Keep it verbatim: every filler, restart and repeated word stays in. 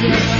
Shit.